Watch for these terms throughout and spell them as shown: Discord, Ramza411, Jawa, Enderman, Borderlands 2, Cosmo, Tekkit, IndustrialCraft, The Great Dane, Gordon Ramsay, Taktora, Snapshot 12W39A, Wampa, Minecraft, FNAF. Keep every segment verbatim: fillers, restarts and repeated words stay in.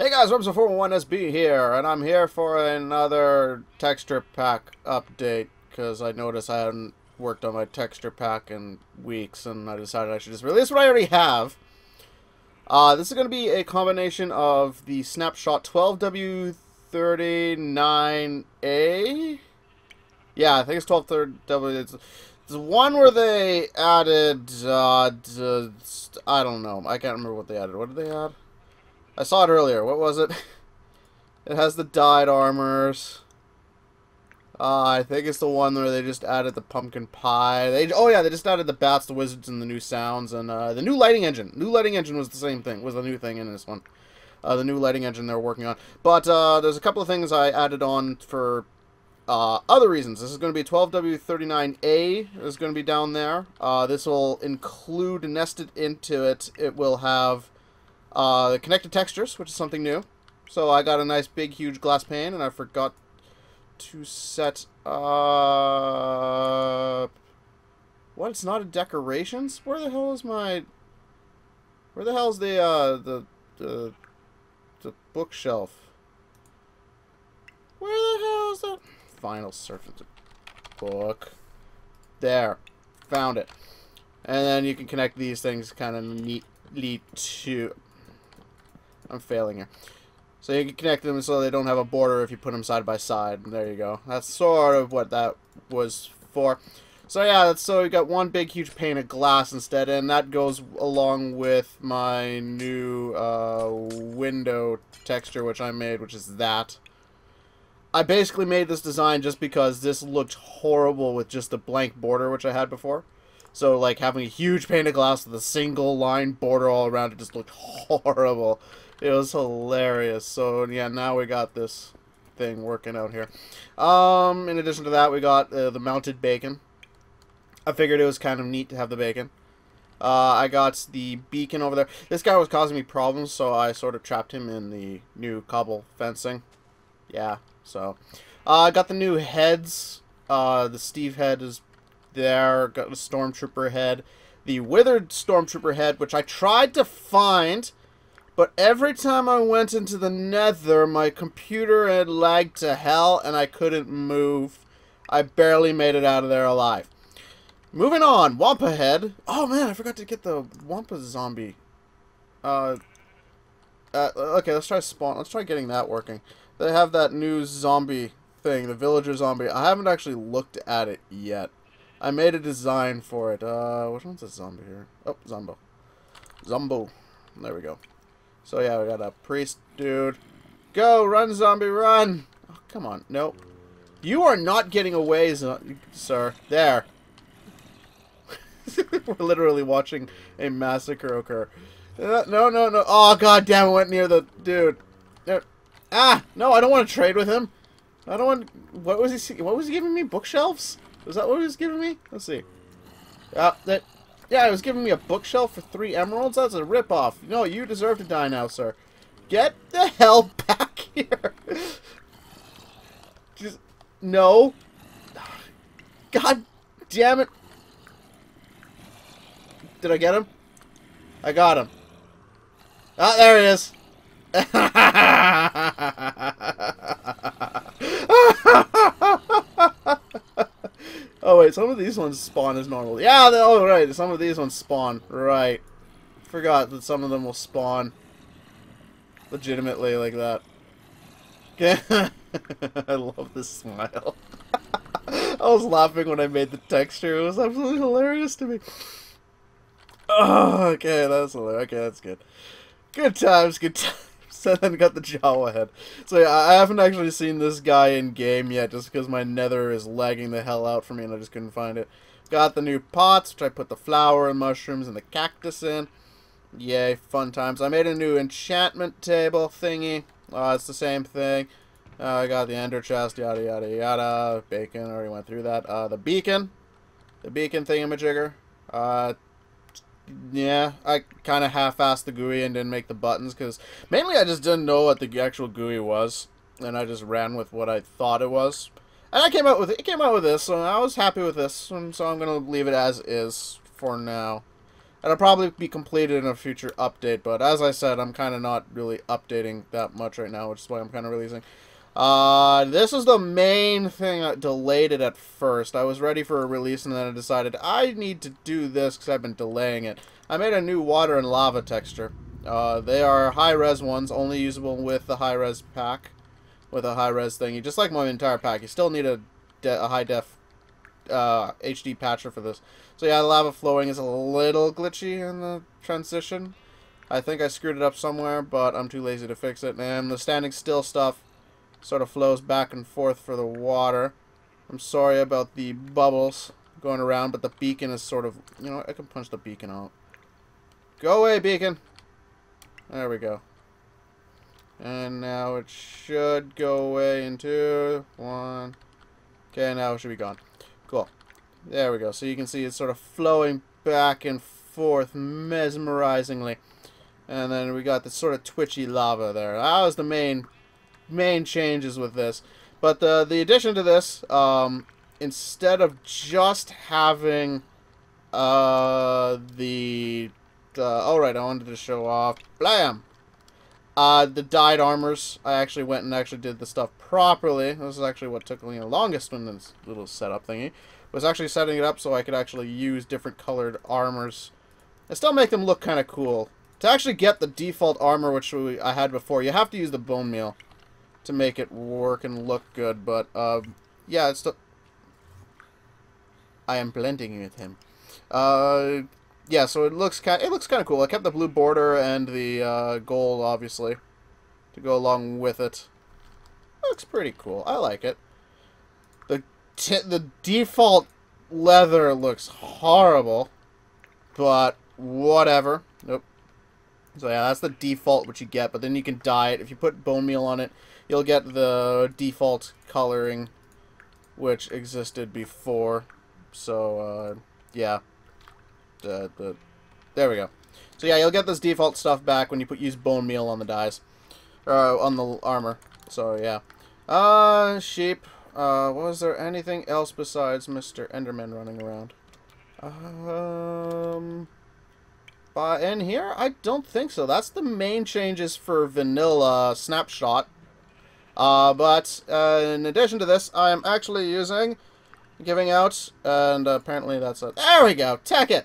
Hey guys, Ramza four one one S B here, and I'm here for another texture pack update, because I noticed I hadn't worked on my texture pack in weeks, and I decided I should just release what I already have. Uh, this is going to be a combination of the Snapshot twelve W thirty-nine A? Yeah, I think it's twelve W. It's, it's one where they added, uh, I don't know, I can't remember what they added. What did they add? I saw it earlier. What was it? It has the dyed armors. Uh, I think it's the one where they just added the pumpkin pie. They oh yeah, they just added the bats, the wizards, and the new sounds, and uh, the new lighting engine. New lighting engine was the same thing. Was the new thing in this one? Uh, the new lighting engine they're working on. But uh, there's a couple of things I added on for uh, other reasons. This is going to be twelve W thirty-nine A. Is going to be down there. Uh, this will include nested into it. It will have. Uh, the connected textures, which is something new. So I got a nice big huge glass pane, and I forgot to set up... What? It's not a decorations? Where the hell is my... Where the hell is the, uh, the, the, the bookshelf? Where the hell is that? Final search of the book. There. Found it. And then you can connect these things kind of neatly to... I'm failing here. So you can connect them so they don't have a border if you put them side by side. And there you go. That's sort of what that was for. So yeah, that's, so we got one big huge pane of glass instead, and that goes along with my new uh, window texture, which I made, which is that. I basically made this design just because this looked horrible with just the blank border, which I had before. So like having a huge pane of glass with a single line border all around it just looked horrible. It was hilarious. So yeah, now we got this thing working out here. Um, in addition to that, we got uh, the mounted bacon. I figured it was kind of neat to have the bacon. Uh, I got the beacon over there. This guy was causing me problems, so I sort of trapped him in the new cobble fencing. Yeah, so. Uh, I got the new heads. Uh, the Steve head is there. Got the Stormtrooper head. The Withered Stormtrooper head, which I tried to find... But every time I went into the nether, my computer had lagged to hell and I couldn't move. I barely made it out of there alive. Moving on, Wampa Head. Oh man, I forgot to get the Wampa Zombie. Uh, uh, okay, let's try spawn. Let's try getting that working. They have that new zombie thing, the villager zombie. I haven't actually looked at it yet. I made a design for it. Uh, which one's a zombie here? Oh, Zombo. Zombo. There we go. So yeah, we got a priest dude. Go, run, zombie, run! Oh, come on, no. You are not getting away, sir. There. We're literally watching a massacre occur. Uh, no, no, no. Oh, god damn, I went near the dude. There. Ah, no, I don't want to trade with him. I don't want... What was he What was he giving me? Bookshelves? Was that what he was giving me? Let's see. Uh, that... Yeah, it was giving me a bookshelf for three emeralds? That's a ripoff. No, you deserve to die now, sir. Get the hell back here. Just... No. God damn it. Did I get him? I got him. Ah, there he is. Oh wait, some of these ones spawn as normal. Yeah, oh right, some of these ones spawn. Right. Forgot that some of them will spawn legitimately like that. I love this smile. I was laughing when I made the texture. It was absolutely hilarious to me. Oh, okay, that's hilarious. Okay, that's good. Good times, good times. So then got the Jawa head. So yeah, I haven't actually seen this guy in game yet, just because my nether is lagging the hell out for me and I just couldn't find it. Got the new pots, which I put the flower and mushrooms and the cactus in. Yay, fun times. I made a new enchantment table thingy. Uh, it's the same thing. Uh, I got the ender chest, yada yada yada. Bacon, already went through that. Uh, the beacon. The beacon thingamajigger. Uh... Yeah, I kind of half-assed the G U I and didn't make the buttons, because mainly I just didn't know what the actual G U I was, and I just ran with what I thought it was. And I came out with it. It came out with this, so I was happy with this, and so I'm going to leave it as is for now. It'll probably be completed in a future update, but as I said, I'm kind of not really updating that much right now, which is why I'm kind of releasing. Uh, this is the main thing that delayed it at first. I was ready for a release, and then I decided I need to do this because I've been delaying it. I made a new water and lava texture. Uh, they are high-res ones, only usable with the high-res pack, with a high-res thingy. Just like my entire pack, you still need a, de a high-def uh, H D patcher for this. So yeah, lava flowing is a little glitchy in the transition. I think I screwed it up somewhere, but I'm too lazy to fix it. And the standing still stuff sort of flows back and forth for the water. I'm sorry about the bubbles going around, but the beacon is sort of... You know, I can punch the beacon out. Go away, beacon! There we go. And now it should go away in two, one. Okay, now it should be gone. Cool. There we go. So you can see it's sort of flowing back and forth mesmerizingly. And then we got this sort of twitchy lava there. That was the main main changes with this. But the, the addition to this, um, instead of just having uh, the... Uh, all right, I wanted to show off. Blam! Uh, the dyed armors. I actually went and actually did the stuff properly. This is actually what took me the longest in this little setup thingy. Was actually setting it up so I could actually use different colored armors and still make them look kind of cool. To actually get the default armor, which we, I had before, you have to use the bone meal to make it work and look good. But um, yeah, it's still. I am blending with him. Uh. Yeah, so it looks kind of, it looks kind of cool. I kept the blue border and the uh, gold, obviously, to go along with it. It looks pretty cool. I like it. The t the default leather looks horrible, but whatever. Nope. So yeah, that's the default which you get, but then you can dye it. If you put bone meal on it, you'll get the default coloring which existed before. So, uh, yeah. Uh, the, there we go. So yeah, you'll get this default stuff back when you put use bone meal on the dies, uh, on the armor. So yeah, uh, sheep. Uh, was there anything else besides Mister Enderman running around? Um, but in here, I don't think so. That's the main changes for vanilla snapshot. Uh, but uh, in addition to this, I am actually using, giving out, and uh, apparently that's it. There we go, Tekkit.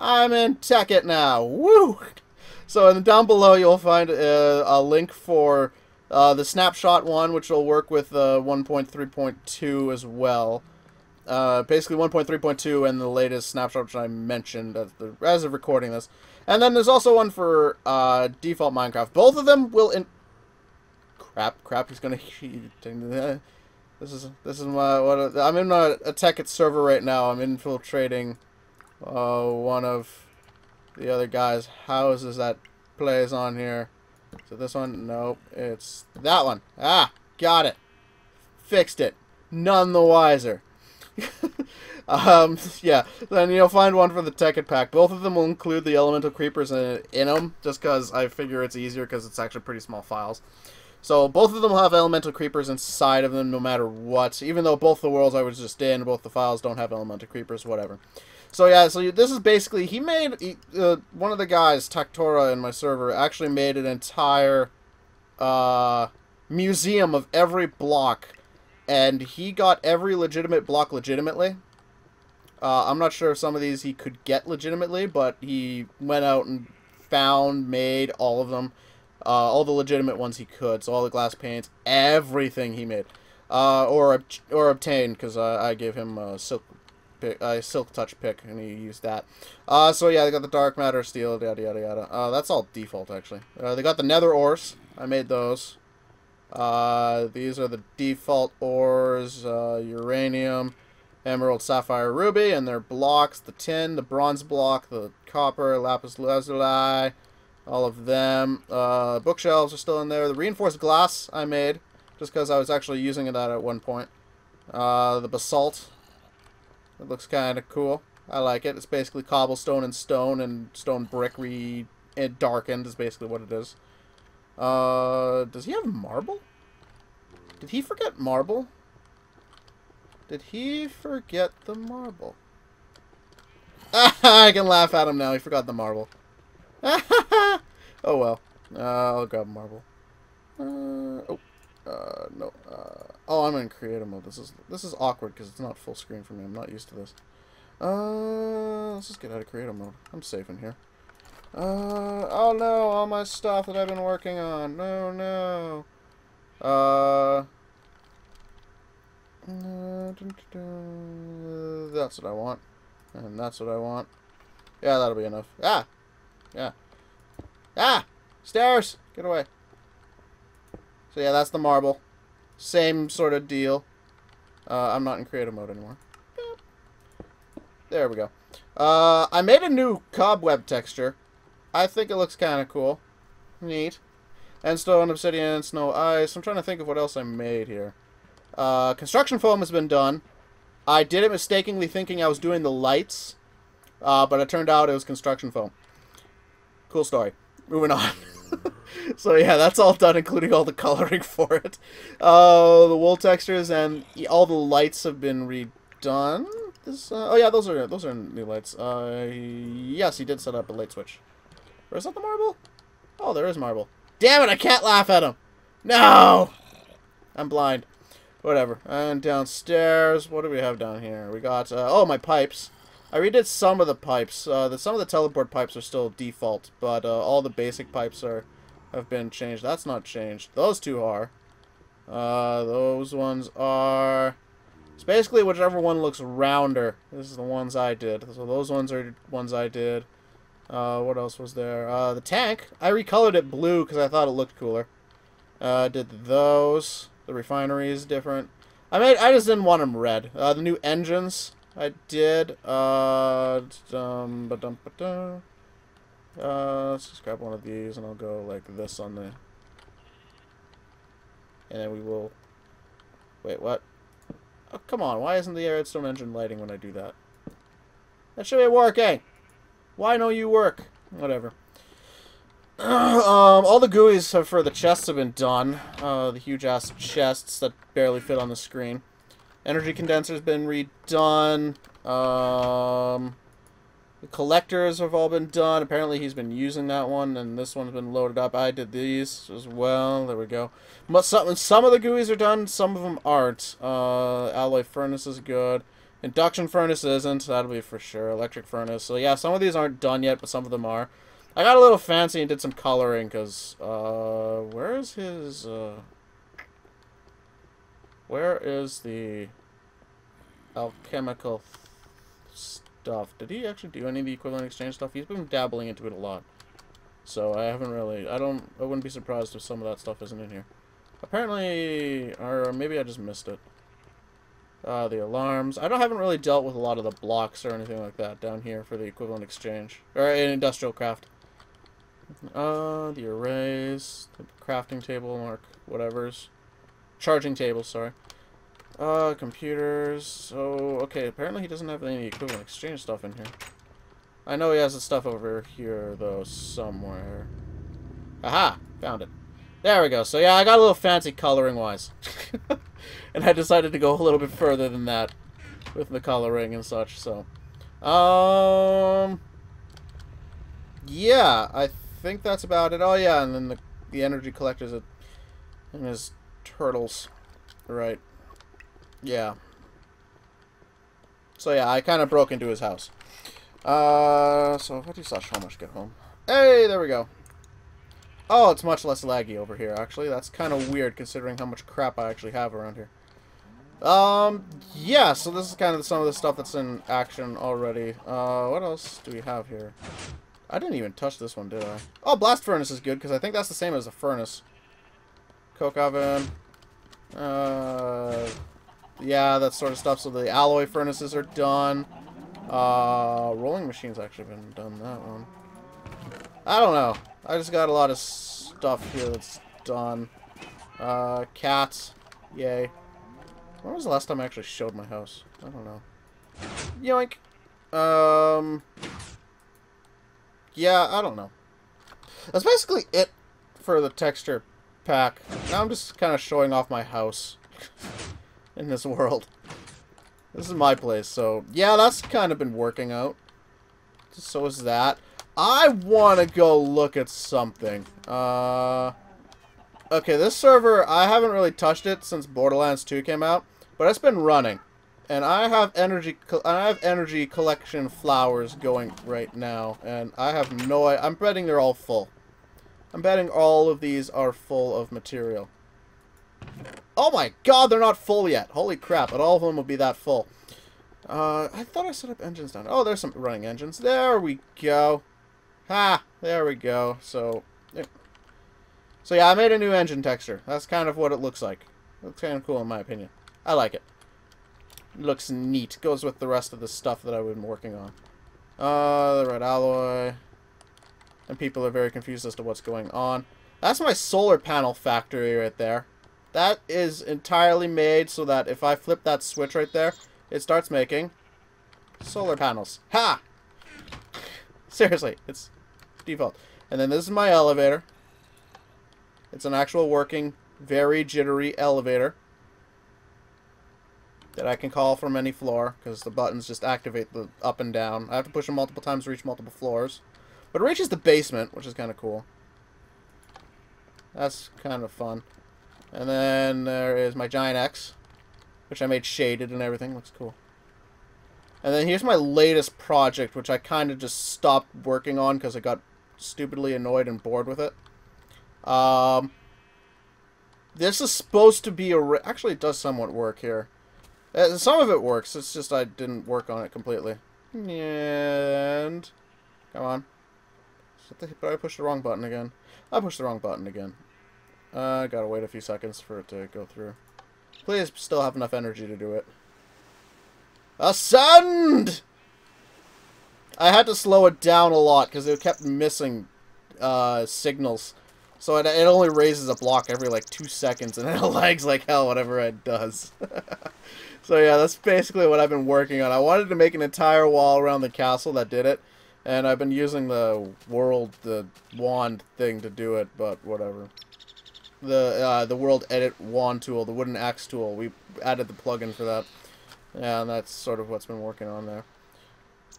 I'm in Tekkit now. Woo! So in, down below you'll find uh, a link for uh, the snapshot one, which will work with uh, one point three point two as well. Uh, basically one point three point two and the latest snapshot, which I mentioned as, the, as of recording this. And then there's also one for uh, default Minecraft. Both of them will... In crap, crap, he's going to... This is this is my... What, I'm in a, a Tekkit server right now. I'm infiltrating... Uh, one of the other guys' houses that plays on here. So this one, nope, it's that one. Ah, got it, fixed it. None the wiser. um, yeah. Then you'll find one for the Tekkit pack. Both of them will include the elemental creepers in, in them, just because I figure it's easier because it's actually pretty small files. So both of them have elemental creepers inside of them, no matter what. Even though both the worlds I was just in, both the files don't have elemental creepers, whatever. So yeah, so this is basically, he made, he, uh, one of the guys, Taktora, in my server, actually made an entire uh, museum of every block, and he got every legitimate block legitimately. Uh, I'm not sure if some of these he could get legitimately, but he went out and found, made all of them, uh, all the legitimate ones he could, so all the glass panes, everything he made, uh, or, or obtained, because I, I gave him uh, silk. Pick, uh, silk touch pick, and he used that. Uh, so yeah, they got the dark matter steel, yada yada yada. Uh, that's all default actually. Uh, they got the nether ores. I made those. Uh, these are the default ores: uh, uranium, emerald, sapphire, ruby, and their blocks: the tin, the bronze block, the copper, lapis lazuli, all of them. Uh, bookshelves are still in there. The reinforced glass I made just because I was actually using that at one point. Uh, the basalt. It looks kind of cool. I like it. It's basically cobblestone and stone and stone brick re and darkened is basically what it is. Uh, does he have marble? Did he forget marble? Did he forget the marble? I can laugh at him now. He forgot the marble. Oh, well. Uh, I'll grab a marble. Uh, oh. Uh, no. Uh, oh, I'm in creative mode. This is this is awkward because it's not full screen for me. I'm not used to this. Uh, let's just get out of creative mode. I'm safe in here. Uh, oh no, all my stuff that I've been working on. No, no. Uh, that's what I want. And that's what I want. Yeah, that'll be enough. Ah! Yeah. Ah! Stairs! Get away. So yeah, that's the marble. Same sort of deal. Uh, I'm not in creative mode anymore. There we go. Uh, I made a new cobweb texture. I think it looks kind of cool. Neat. And stone, obsidian, snow, ice. I'm trying to think of what else I made here. Uh, construction foam has been done. I did it mistakenly thinking I was doing the lights. Uh, but it turned out it was construction foam. Cool story. Moving on. So yeah, that's all done, including all the coloring for it. Uh, the wool textures and all the lights have been redone. This, uh, oh yeah, those are those are new lights. Uh, yes, he did set up a light switch. Where's that the marble? Oh, there is marble. Damn it! I can't laugh at him. No, I'm blind. Whatever. And downstairs, what do we have down here? We got uh, oh, my pipes. I redid some of the pipes. Uh, the some of the teleport pipes are still default, but uh, all the basic pipes are have been changed. That's not changed. Those two are. Uh, those ones are. It's basically whichever one looks rounder. This is the ones I did. So those ones are ones I did. Uh, what else was there? Uh, the tank. I recolored it blue because I thought it looked cooler. Uh, did those. The refinery is different. I made. I just didn't want them red. Uh, the new engines I did. Uh, dum, ba-dum, ba-dum. Uh, let's just grab one of these and I'll go like this on the. And then we will. Wait, what? Oh, come on, why isn't the redstone engine lighting when I do that? That should be working! Why don't you work? Whatever. um, all the G U Is have, for the chests have been done. Uh, the huge-ass chests that barely fit on the screen. Energy condenser's been redone. Um, the collectors have all been done. Apparently he's been using that one, and this one's been loaded up. I did these as well. There we go. Some, some of the G U Is are done, some of them aren't. Uh, alloy furnace is good. Induction furnace isn't. That'll be for sure. Electric furnace. So yeah, some of these aren't done yet, but some of them are. I got a little fancy and did some coloring, because... Uh, where is his... Uh, where is the... alchemical... stuff? Did he actually do any of the equivalent exchange stuff? He's been dabbling into it a lot. So I haven't really... I don't... I wouldn't be surprised if some of that stuff isn't in here. Apparently... Or maybe I just missed it. Uh, the alarms. I don't haven't really dealt with a lot of the blocks or anything like that down here for the equivalent exchange. Or in industrial craft. Uh, the arrays. The crafting table or whatever's. Charging table, sorry. Uh, computers, so, okay, apparently he doesn't have any equivalent exchange stuff in here. I know he has the stuff over here, though, somewhere. Aha! Found it. There we go. So, yeah, I got a little fancy coloring-wise. And I decided to go a little bit further than that with the coloring and such, so. Um, yeah, I think that's about it. Oh, yeah, and then the, the energy collectors and his turtles. Right. Yeah. So yeah, I kind of broke into his house. Uh, so how do you slash how much get home? Hey, there we go. Oh, it's much less laggy over here, actually. That's kind of weird, considering how much crap I actually have around here. Um, yeah, so this is kind of some of the stuff that's in action already. Uh, what else do we have here? I didn't even touch this one, did I? Oh, blast furnace is good, because I think that's the same as a furnace. Coke oven. Uh... Yeah, that sort of stuff. So the alloy furnaces are done. Uh, rolling machine's actually been done, that one. I don't know. I just got a lot of stuff here that's done. Uh, cats. Yay. When was the last time I actually showed my house? I don't know. Yoink. Um, yeah, I don't know. That's basically it for the texture pack. Now I'm just kind of showing off my house. In this world. This is my place, so yeah, that's kind of been working out. so is that. I want to go look at something. Uh, okay, this server, I haven't really touched it since Borderlands two came out, but it's been running, and I have energy. I have energy collection flowers going right now, and I have no. I'm betting they're all full. I'm betting all of these are full of material. Oh my god, they're not full yet. Holy crap, but all of them will be that full. Uh, I thought I set up engines down. Oh, there's some running engines. There we go. Ha! There we go. So, yeah. So yeah, I made a new engine texture. That's kind of what it looks like. Looks kind of cool in my opinion. I like it. It looks neat. Goes with the rest of the stuff that I've been working on. Uh, the red alloy. And people are very confused as to what's going on. That's my solar panel factory right there. That is entirely made so that if I flip that switch right there, it starts making solar panels. Ha! Seriously, it's default. And then this is my elevator. It's an actual working, very jittery elevator that I can call from any floor because the buttons just activate the up and down. I have to push them multiple times to reach multiple floors. But it reaches the basement, which is kind of cool. That's kind of fun. And then there is my giant X, which I made shaded and everything. Looks cool. And then here's my latest project, which I kind of just stopped working on because I got stupidly annoyed and bored with it. Um, this is supposed to be a... Actually, it does somewhat work here. Uh, some of it works. It's just I didn't work on it completely. And... Come on. But I pushed the wrong button again. I pushed the wrong button again. I uh, gotta wait a few seconds for it to go through. Please still have enough energy to do it. Ascend! I had to slow it down a lot because it kept missing uh, signals. So it, it only raises a block every like two seconds and then it lags like hell whatever it does. So yeah, that's basically what I've been working on. I wanted to make an entire wall around the castle that did it. And I've been using the world, the wand thing to do it, but whatever. The uh, the world edit wand tool, the wooden axe tool, we added the plugin for that. Yeah, and that's sort of what's been working on there.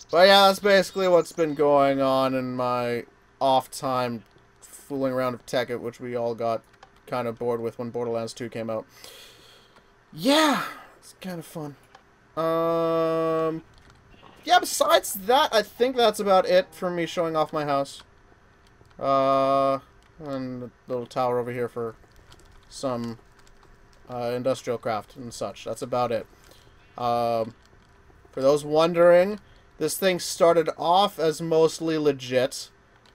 But yeah, that's basically what's been going on in my off time fooling around with Tekkit, which we all got kind of bored with when Borderlands two came out. Yeah, it's kind of fun. Um... Yeah, besides that, I think that's about it for me showing off my house. Uh, and the little tower over here for some uh, industrial craft and such. That's about it. Um, for those wondering, this thing started off as mostly legit.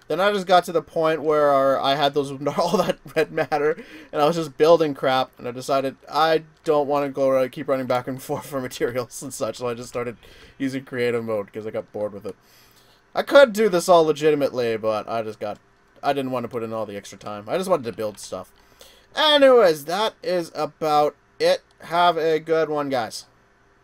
Then I just got to the point where our, I had those all that red matter, and I was just building crap, and I decided I don't want to go uh, keep running back and forth for materials and such, so I just started using creative mode because I got bored with it. I could do this all legitimately, but I just got... I didn't want to put in all the extra time. I just wanted to build stuff. Anyways, that is about it. Have a good one, guys.